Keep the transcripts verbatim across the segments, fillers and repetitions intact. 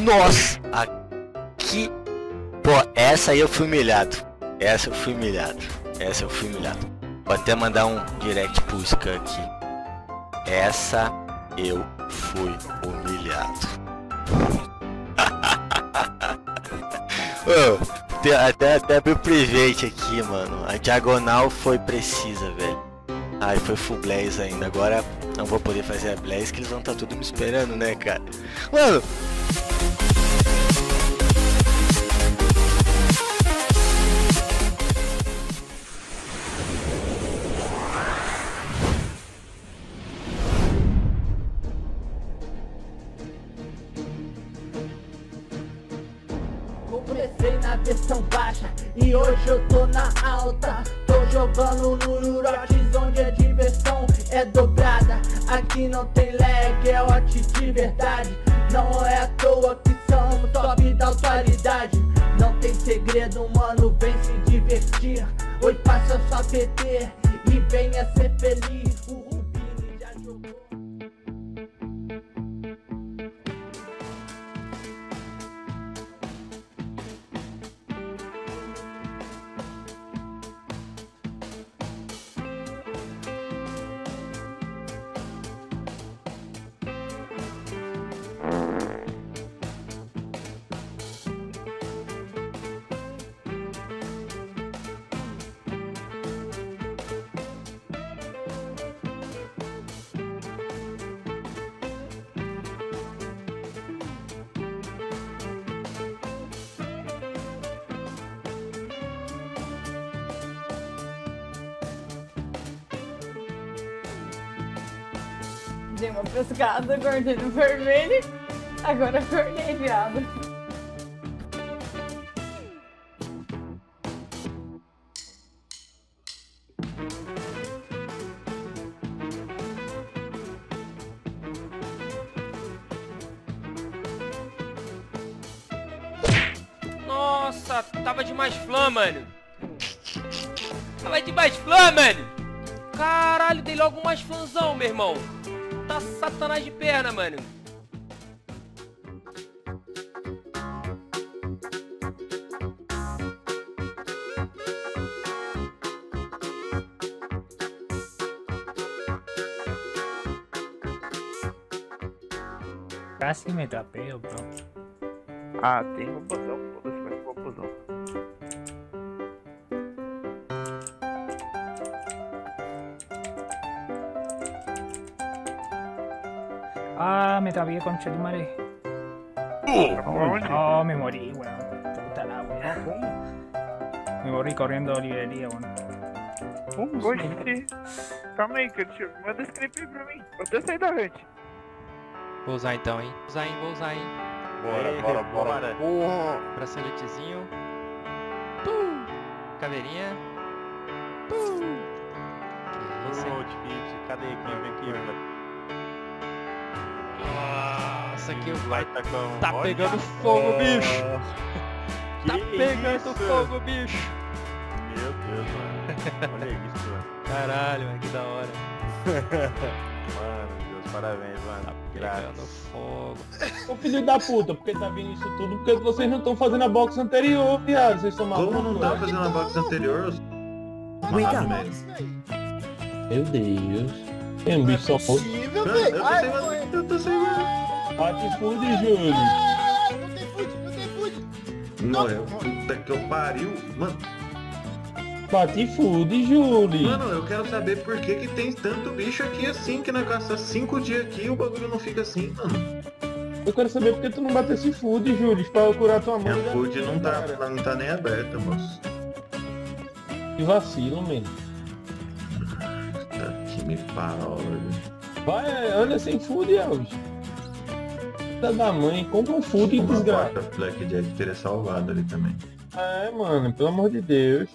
Nossa! Aqui... Pô, essa aí eu fui humilhado. Essa eu fui humilhado. Essa eu fui humilhado. Vou até mandar um direct pro Scan aqui. Essa eu fui humilhado. oh, até, até abri o presente aqui, mano. A diagonal foi precisa, velho. Ai, ah, foi full blaze ainda. Agora não vou poder fazer a blaze que eles vão estar tá tudo me esperando, né, cara? Mano! Comecei na versão baixa e hoje eu tô na alta. Tô jogando no Rurotes, onde a diversão é dobrada. Aqui não tem lag, é hot de verdade. Não é à toa que somos top da atualidade. Não tem segredo, mano, vem se divertir. Hoje passa só P T e venha ser feliz. O Rubinho já jogou. Dei uma pescada, guardei no vermelho, agora guardei virado. Nossa, tava demais flã, mano. Tava demais flã, mano. Caralho, dei logo mais flãzão, meu irmão. Tá satanás de perna, mano. Quase me atrapalhou, bro. Ah, tem um botão. Ah, me trabé, concha de maré. Oh, oh, me morí, weón. Puta la weón. Me morí corriendo a librería, weón. Um, dois, três. Calma aí, que eu te... Manda esse clipe pra mim. Vou até sair da rede. Vou usar então, hein. Vou usar, hein. Vou usar, hein. Bora, Ei, bora, bora. Porra. Braceletezinho. Pum. Caveirinha. Pum. Que isso, hein. Cadê? Aqui, vem aqui, velho. Nossa, que vai tá, com... tá pegando fogo, bicho! Que tá pegando isso? Fogo, bicho! Meu Deus, mano. Olha isso, mano. Caralho, mano, que da hora. Mano, Deus, parabéns, mano. Tá pegando fogo. Ô filho da puta, porque tá vindo isso tudo? Porque vocês não estão fazendo a box anterior, viado. Vocês estão malucos. Como não tá fazendo a box anterior? Mano, meu Deus. Tem um bicho só fogo. Eu tô sem mais. Bate fundo, Júlio. Não tem food, não tem food. Não, é puta que eu pariu. Mano. Bate fundo, Júlio. Mano, eu quero saber por que que tem tanto bicho aqui assim, que na caça cinco dias aqui o bagulho não fica assim, mano. Eu quero saber por que tu não bateu esse food, Júlio, pra curar tua mãe. Minha food não tá, não tá nem aberta, moço. Que vacilo, mesmo. Puta que me parola, velho. Vai, anda sem food, Elvis. Tá da mãe, compra um food e desgraça. O Black Jack teria salvado ali também. É, mano, pelo amor de Deus.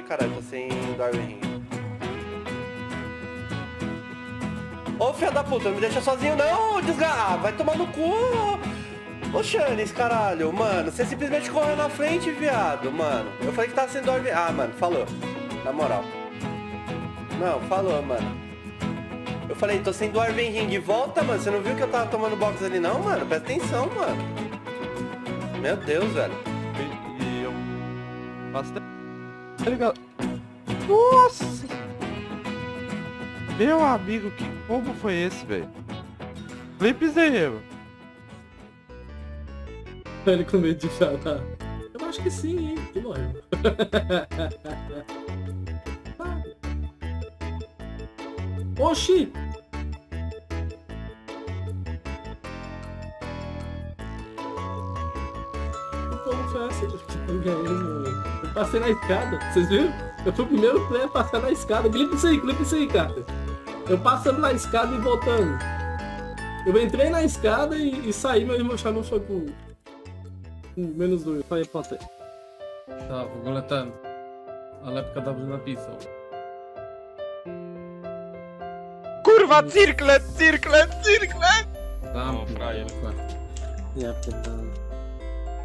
Ai, caralho, tô sem o Darwin Ring. Ô, filha da puta, não me deixa sozinho não, desgarra. Ah, vai tomar no cu. Ô, Xanis, caralho, mano, você simplesmente correu na frente, viado, mano. Eu falei que tava sem Darwin. Ah, mano, falou. Na moral. Não, falou, mano. Eu falei, tô sem Darwin Ring. Volta, mano. Você não viu que eu tava tomando box ali não, mano? Presta atenção, mano. Meu Deus, velho. E, e eu... Bastante... Nossa! Meu amigo, que combo foi esse, velho? Flips aí, eu. Ele com medo de falar. Eu acho que sim, hein? Tu morreu. Oxi! Como foi essa? Eu ganhei, mano. Eu passei na escada, vocês viram? Eu fui o primeiro player a passar na escada. Clipe isso aí, clipe isso aí, cara. Eu passando na escada e voltando. Eu entrei na escada e, e saí, meu irmão Xanon foi com... com menos dois. Falei, pronto aí. Tá, vou coletando. A época W na pista. Kurwa, cirklet, cirklet, cirklet! Tam, frajerka. Ja pytam.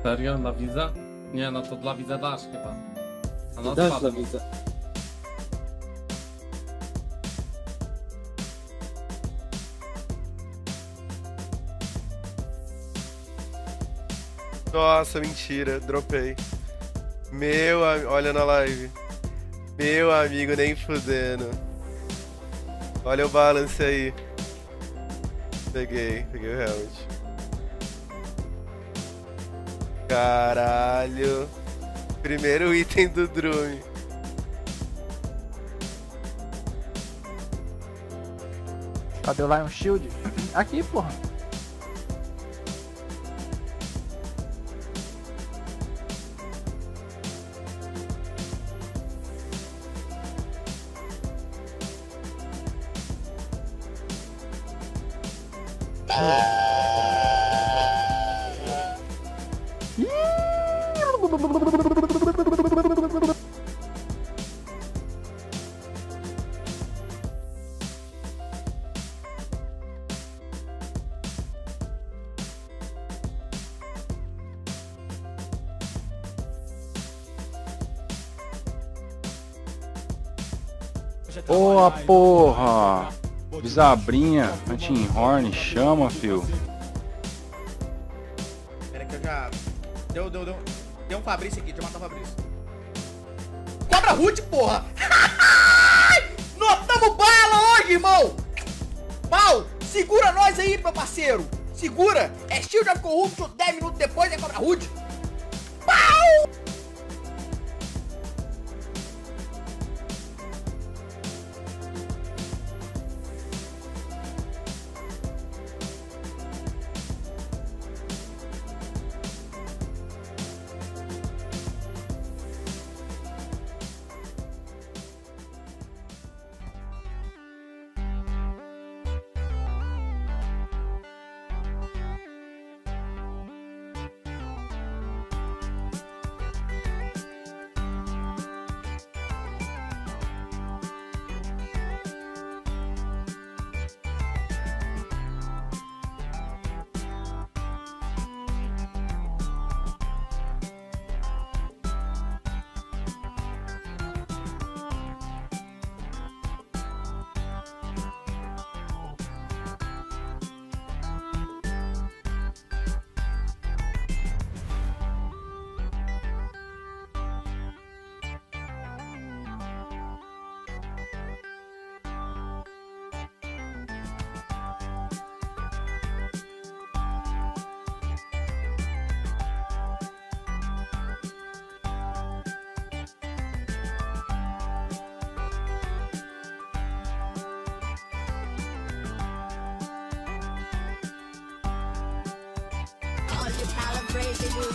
Serio? Dla widza? Nie, no to dla widza dasz chyba. A no dasz dla widza. Nossa, mentira, dropei. Meu amigo, olha na live. Meu amigo, nem fudendo. Olha o balance aí. Peguei, peguei o Realt. Caralho. Primeiro item do Drume. Cadê o Lion Shield? Aqui, porra. Boa, porra! Desabrinha, anti-horn, chama, fio. Pera que eu já... Deu, deu, deu... Tem um Fabrício aqui, deixa eu matar o Fabrício. Cobra Rude, porra! Nós tamo bala hoje, irmão! Mal, segura nós aí, meu parceiro! Segura! É Shield of Corruption, dez minutos depois é Cobra Rude! Pau! Crazy.